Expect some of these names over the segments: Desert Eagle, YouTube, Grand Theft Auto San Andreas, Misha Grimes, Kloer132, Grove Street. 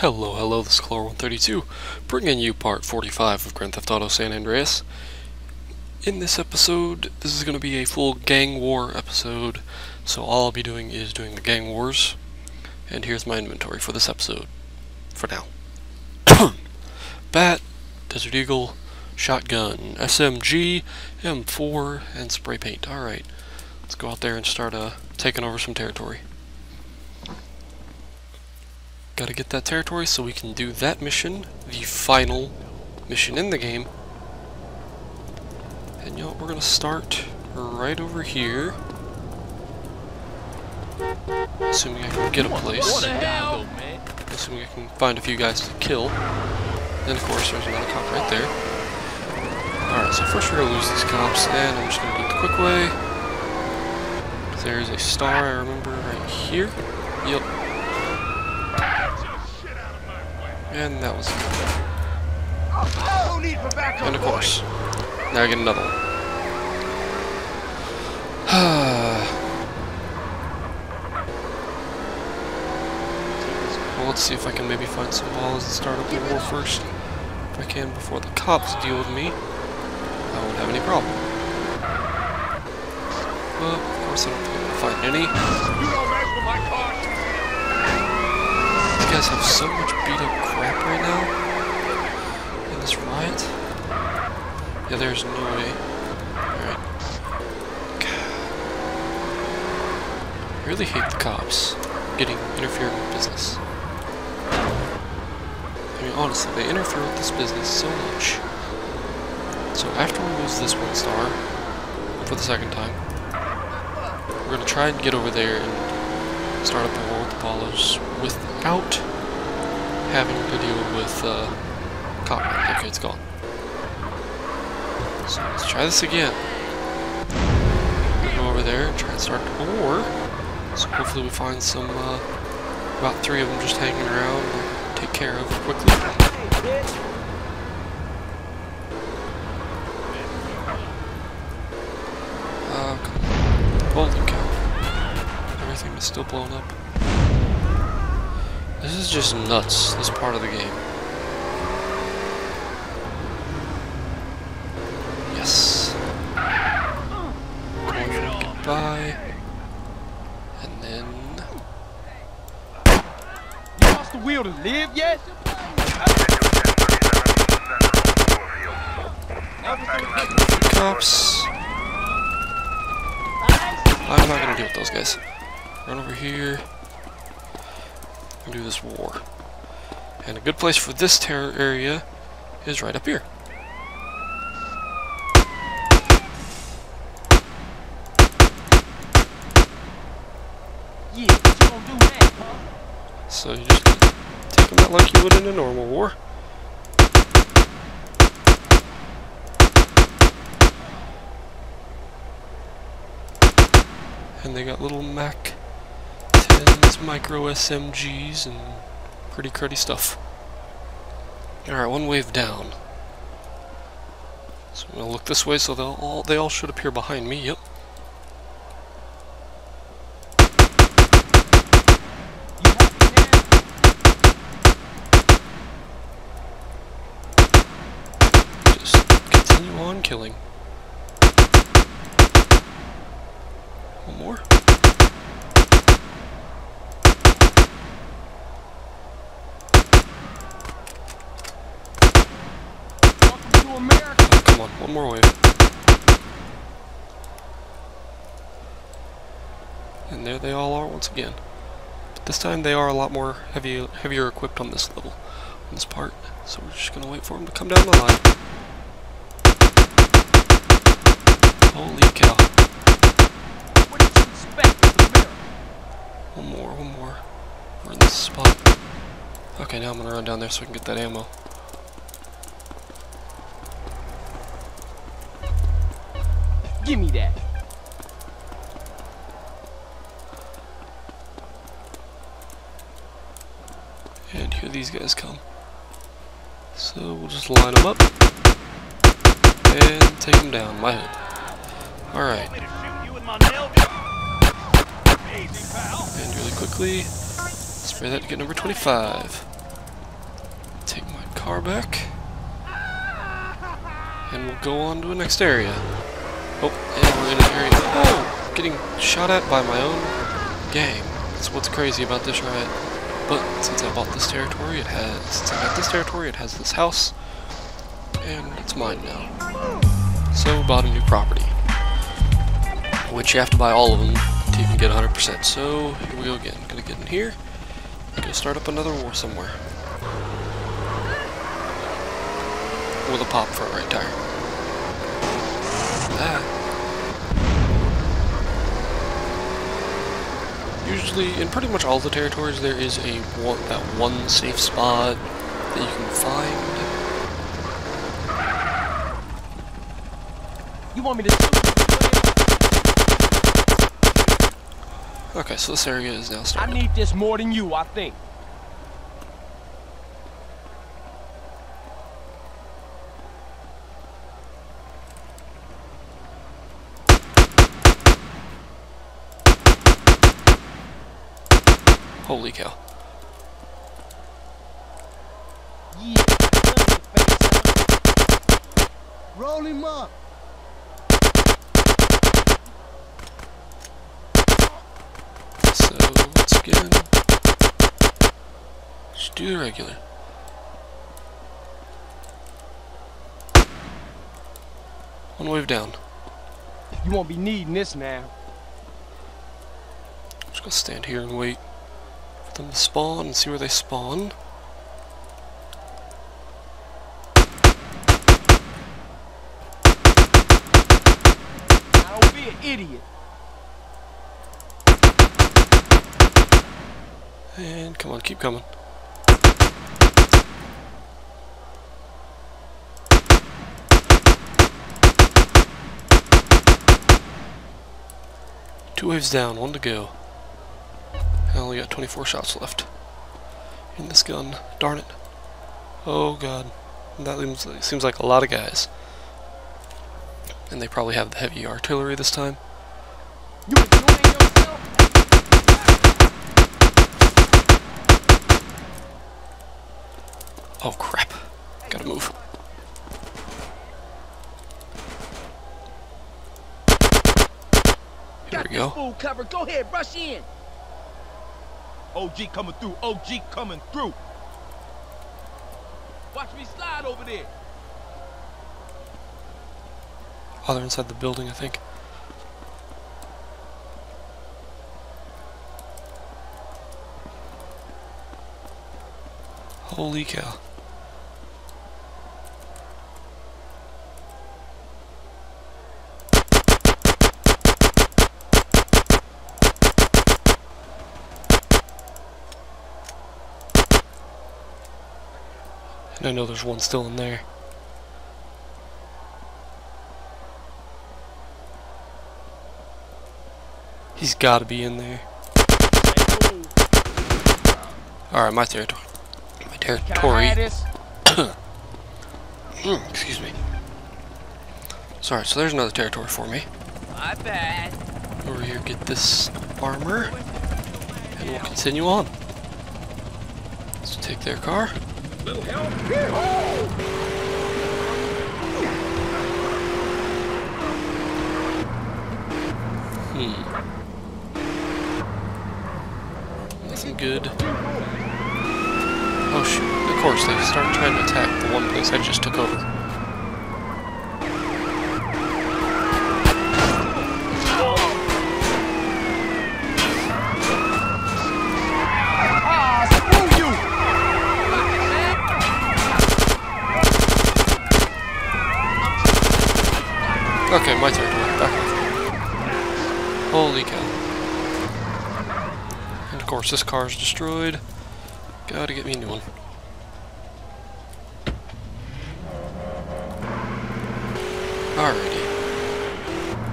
Hello, hello, this is Kloer132, bringing you part 45 of Grand Theft Auto San Andreas. In this episode, this is going to be a full gang war episode, so all I'll be doing is doing the gang wars. And here's my inventory for this episode, for now. Bat, Desert Eagle, shotgun, SMG, M4, and spray paint. Alright, let's go out there and start taking over some territory. Gotta get that territory so we can do that mission, the final mission in the game. And you know, we're gonna start right over here. Assuming I can get a place. Assuming I can find a few guys to kill. And of course, there's another cop right there. Alright, so first we're gonna lose these cops, and I'm just gonna do it the quick way. There's a star, I remember, right here. Yep. And that was it. And of course, now I get another one. Well, let's see if I can maybe find some balls and start up the war first. If I can before the cops deal with me, I won't have any problem. Well, of course I don't think I'm gonna find any. You don't mess with my car! You guys have so much beat up crap right now in this riot. Yeah, there's no way. Alright. I really hate the cops getting interfered with business. I mean, honestly, they interfere with this business so much. So after we lose this one star for the second time, we're gonna try and get over there and start up a war with the Paulos without having to deal with copper. Okay, it's gone. So let's try this again. We'll go over there and try and start a war. So hopefully we find some, about three of them just hanging around and take care of quickly. Holy cow. Everything is still blown up. This is just nuts, this part of the game. Yes. Bring it on. Goodbye. And then... You lost the will to live yet? Cops. I'm not gonna deal with those guys. Run over here. Do this war. And a good place for this terror area is right up here. Yeah, but you don't do that, huh? So you just take them out like you would in a normal war. And they got little Mac micro SMGs and pretty cruddy stuff. Alright, one wave down. So I'm gonna look this way so they all should appear behind me, yep. Just continue on killing. One more. One more wave. And there they all are once again. But this time they are a lot more heavier equipped on this level, on this part. So we're just gonna wait for them to come down the line. Holy cow. What did you expect from there? One more. We're in this spot. Okay, now I'm gonna run down there so I can get that ammo. Give me that. And here these guys come. So we'll just line them up and take them down. My hood. Alright. And really quickly, spray that to get number 25. car back. And we'll go on to the next area. Oh, and we're in an area. Oh! Getting shot at by my own gang. That's what's crazy about this ride. But since I bought this territory, it has. Since I got this territory, it has this house. And it's mine now. So, bought a new property. Which you have to buy all of them to even get 100%. So, here we go again. I'm gonna get in here. I'm gonna start up another war somewhere. With a pop front right tire. That. Usually, in pretty much all the territories, there is a that one safe spot that you can find. You want me to? Okay, so this area is now started. I need this more than you, I think. Holy cow. Yeah, roll him up. So let's get in. Just do the regular. One wave down. You won't be needing this now. I'm just gonna stand here and wait. Them spawn and see where they spawn. I'll be an idiot. And come on, keep coming. Two waves down, one to go. I only got 24 shots left in this gun. Darn it. Oh god. That seems like a lot of guys. And they probably have the heavy artillery this time. You enjoying yourself? Oh crap. Gotta move. Here we go. Full cover. Go ahead, rush in. OG coming through, OG coming through. Watch me slide over there. Oh, they're inside the building, I think. Holy cow. And I know there's one still in there. He's gotta be in there. Alright, my territory. My territory. Excuse me. Sorry, so there's another territory for me. My bad. Over here, get this armor. And we'll continue on. Let's take their car. Little help here. Nothing good. Oh shoot, of course they start trying to attack the one place I just took over. Okay, my turn. Back off. Holy cow. And of course this car's destroyed. Gotta get me a new one. Alrighty.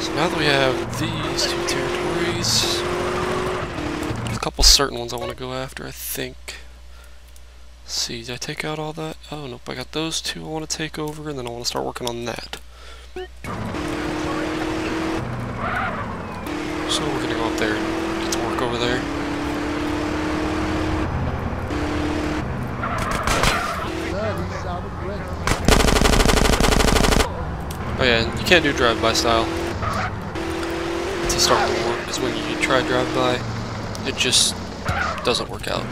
So now that we have these two territories, there's a couple certain ones I want to go after, I think. Let's see, did I take out all that? Oh nope, I got those two I want to take over, and then I want to start working on that. So we're gonna go up there and get to work over there. Oh yeah, you can't do drive-by style. It's a start to warn, because when you try drive-by, it just doesn't work out.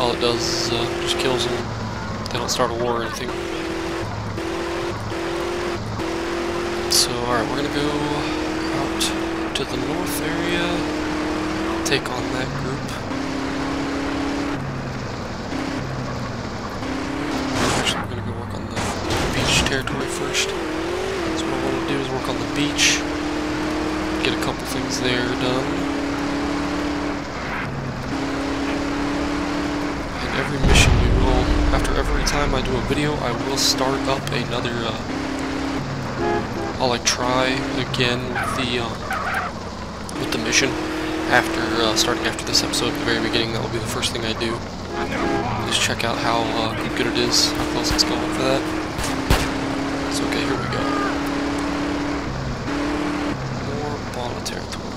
All it does is just kills them. They don't start a war or anything. So, alright, we're gonna go out to the north area, take on that group. Actually, we're gonna go work on the beach territory first. So, what I want to do is work on the beach, get a couple things there done. Every mission we will, after every time I do a video, I will start up another, I'll like try again with the mission after, starting after this episode at the very beginning. That will be the first thing I do. Just check out how good it is, how close it's going for that. So okay, here we go. More Bola territory.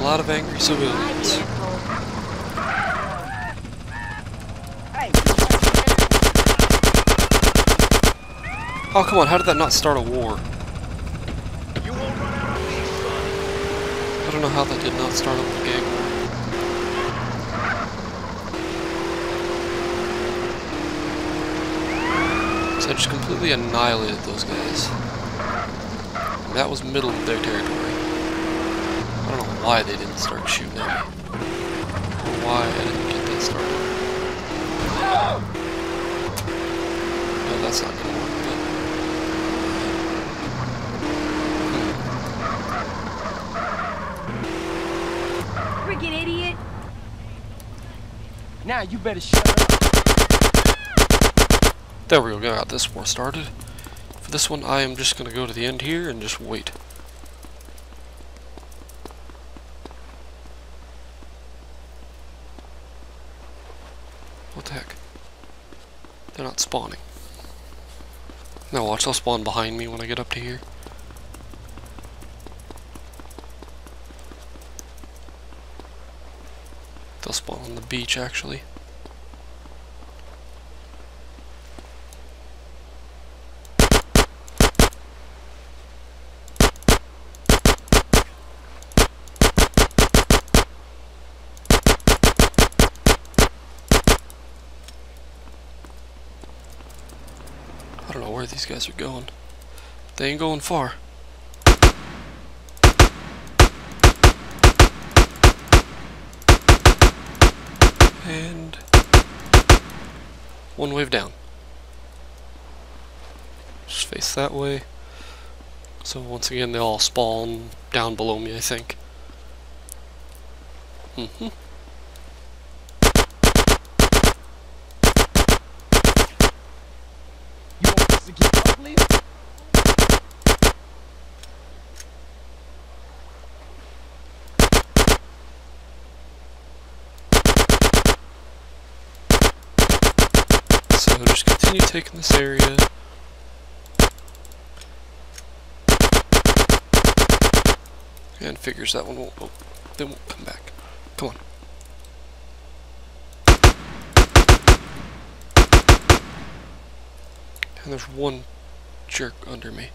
A lot of angry civilians. Oh come on, how did that not start a war? I don't know how that did not start up the gang war. So I just completely annihilated those guys. That was middle of their territory. I don't know why they didn't start shooting at me. Or why I didn't get that started. No, that's not gonna work, but... Freaking idiot! Now you better shut up! There we go, got this war started. For this one, I am just gonna go to the end here and just wait. What the heck? They're not spawning. Now watch, they'll spawn behind me when I get up to here. They'll spawn on the beach, actually. I don't know where these guys are going. They ain't going far. And... one wave down. Just face that way. So once again, they all spawn down below me, I think. Mm-hmm. So just continue taking this area. And figures that one won't, oh, they won't come back. Come on. And there's one jerk under me.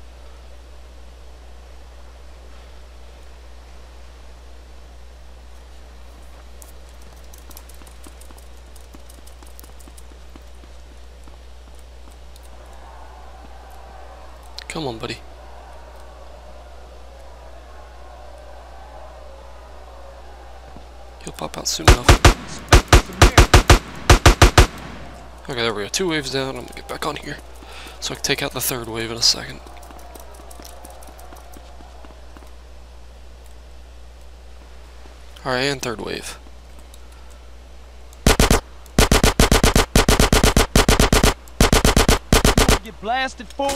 Come on, buddy. He'll pop out soon enough. Okay, there we go. Two waves down. I'm gonna get back on here so I can take out the third wave in a second. Alright, and third wave. You get blasted, fool!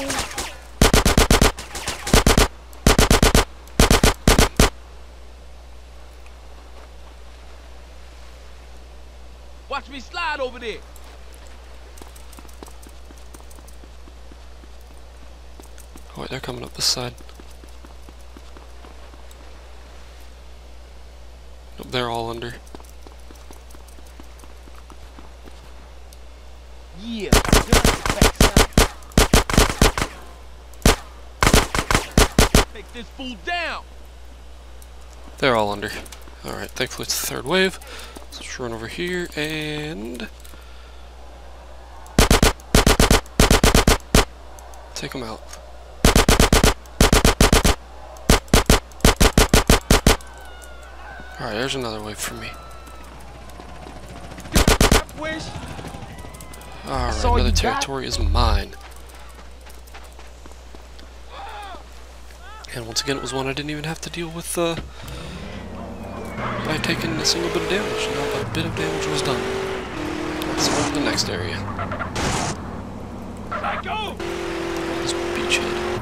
Watch me slide over there. Oh wait, they're coming up this side. Nope, they're all under. take this fool down. They're all under. Alright, thankfully it's the third wave. Let's just run over here and take them out. Alright, there's another wave for me. Alright, another territory is mine. And once again, it was one I didn't even have to deal with by taking a single bit of damage. Not a bit of damage was done. Let's go to the next area. This beachhead.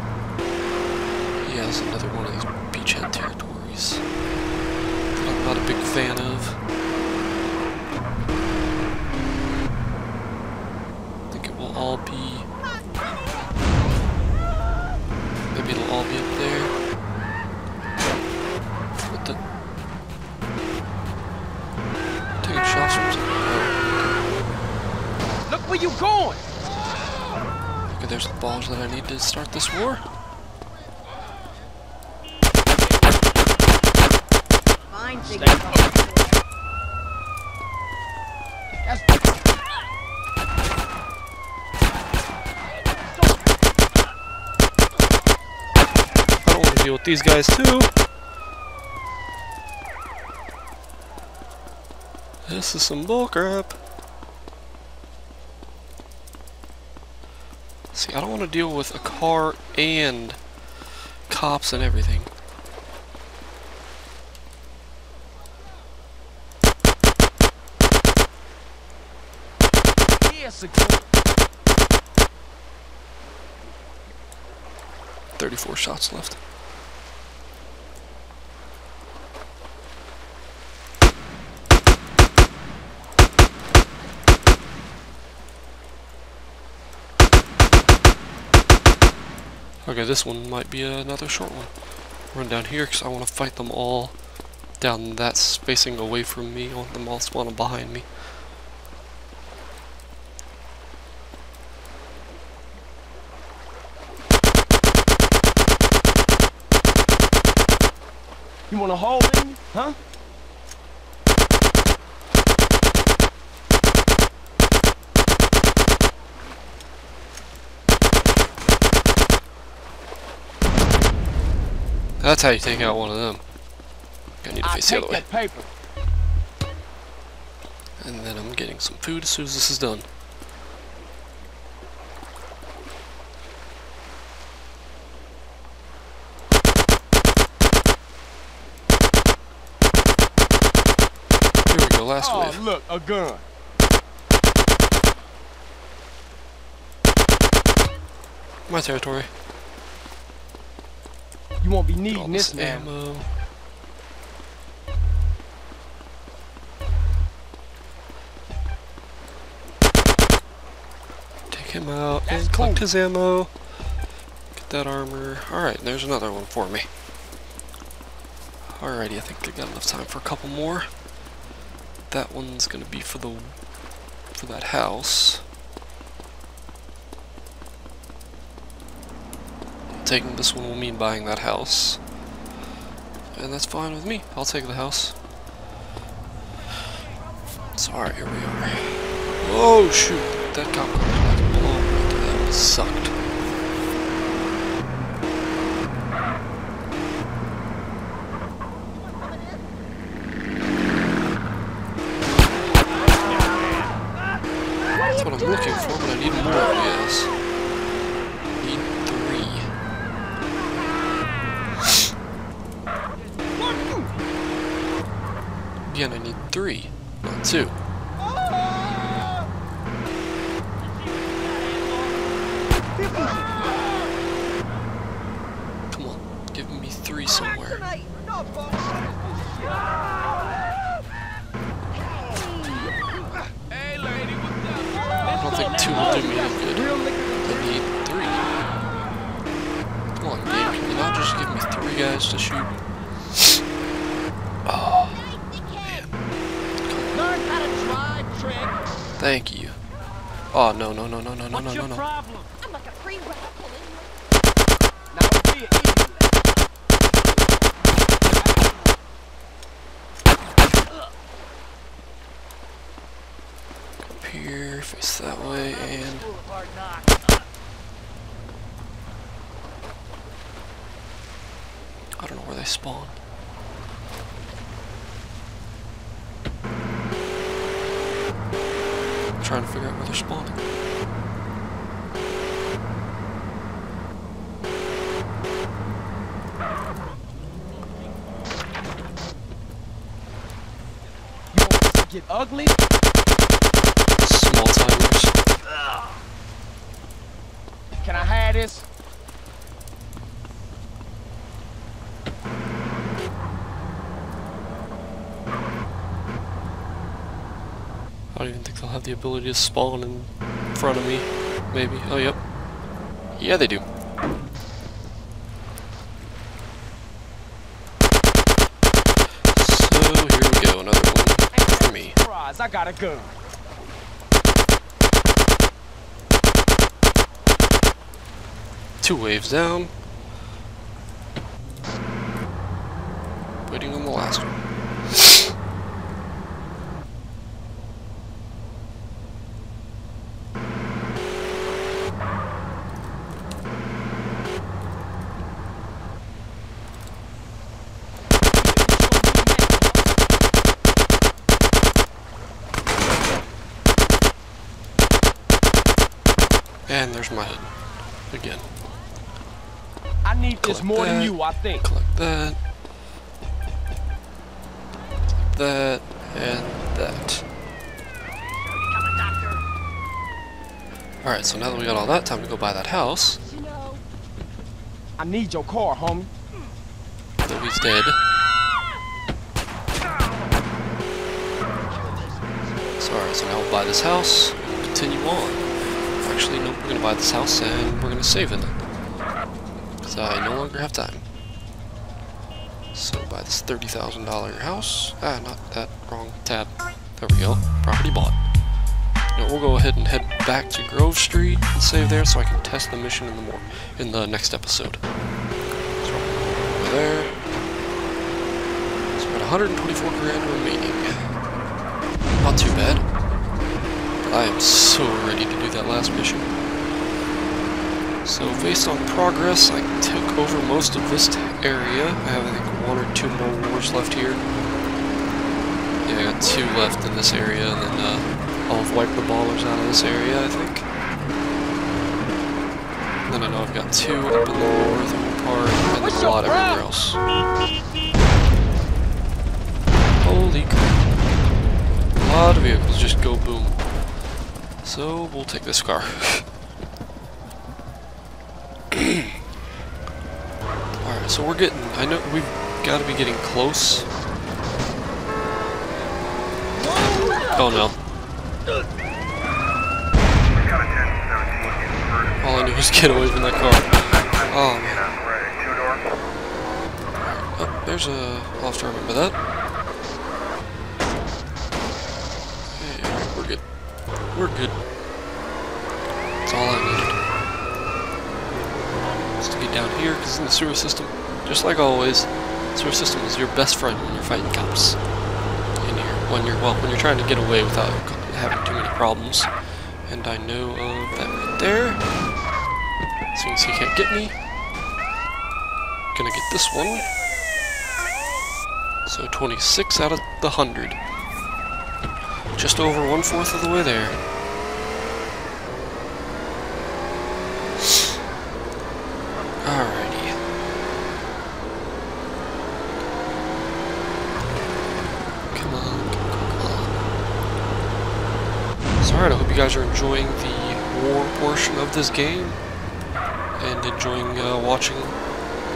Yeah, that's another one of these beachhead territories. I'm not a big fan of. I think it will all be. Maybe it'll all be up there. What the? Taking shots from something. Look where you going! Okay, there's the balls that I need to start this war. With these guys too. This is some bullcrap. See, I don't want to deal with a car and cops and everything. Yes, 34 shots left. Okay, this one might be another short one. Run down here because I want to fight them all down that spacing away from me. I want them all spawning behind me. You want to haul in, huh? That's how you take out one of them. I need to face the other way. And then I'm getting some food as soon as this is done. Here we go, last wave. Look, a gun. My territory. You won't be needing this ammo. Take him out and collect his ammo. Get that armor. Alright, there's another one for me. Alrighty, I think I got enough time for a couple more. That one's gonna be for the that house. Taking this one will mean buying that house, and that's fine with me. I'll take the house. So alright, here we are. Oh shoot, that cop car had to blow right there. That sucked. That's what I'm looking for, but I need more ideas. Again, I need 3, not 2. Come on, give me 3 somewhere. I don't think 2 will do me any good. I need 3. Come on, game, can you not just give me 3 guys to shoot? Thank you. Oh no no no no no no no no no. I'm like a free rifle in here. Now be it easy. face that way and... I don't know where they spawn. I'm trying to figure out where they're spawning. You want this to get ugly? Small timers. Can I hide this? I don't even think they'll have the ability to spawn in front of me, maybe. Oh, yep. Yeah, they do. So, here we go, another one for me. I gotta go. Two waves down. Waiting on the last one. And there's my head again. I need collect this more that, than you, I think. Collect that. That and that. Alright, so now that we got all that, time to go buy that house. I need your car, homie. Though he's dead. So alright, so now we'll buy this house and continue on. Actually, nope, we're going to buy this house and we're going to save in it. Because I no longer have time. So buy this $30,000 house. Ah, not that, wrong tab. There we go, property bought. Now we'll go ahead and head back to Grove Street and save there so I can test the mission in the next episode. So over there. It's about 124 grand remaining. Not too bad. I am so ready to do that last mission. So based on progress, I took over most of this area. I have I think one or two more wars left here. Yeah, I got two left in this area, and then I'll have wiped the ballers out of this area, I think. And then I know I've got two up in the northern part, and then a lot everywhere else. Holy crap. A lot of vehicles just go boom. So, we'll take this car. Alright, so we're getting... I know we've got to be getting close. Oh no. All I knew was get away from that car. Oh man. Oh, there's a... I'll have to remember that. We're good. That's all I needed. Just to get down here, because in the sewer system, just like always, the sewer system is your best friend when you're fighting cops. And when you're trying to get away without having too many problems. And I know of that right there. As soon as he can't get me, I'm gonna get this one. So 26 out of the 100. Just over 1/4 of the way there. Alrighty. Come on, come on. So alright, I hope you guys are enjoying the war portion of this game. And enjoying watching me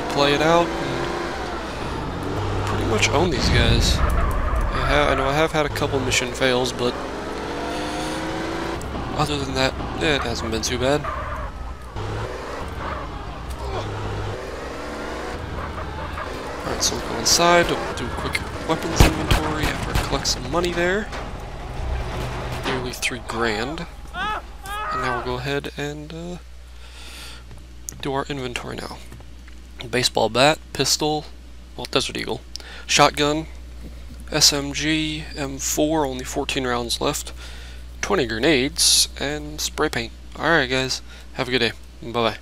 play it out. And pretty much own these guys. I know I have had a couple mission fails, but other than that, it hasn't been too bad. Alright, so we'll go inside, we'll do a quick weapons inventory after I collect some money there. Nearly 3 grand. And now we'll go ahead and do our inventory now. Baseball bat, pistol, well, Desert Eagle, shotgun, SMG, M4, only 14 rounds left, 20 grenades, and spray paint. Alright guys, have a good day. Bye-bye.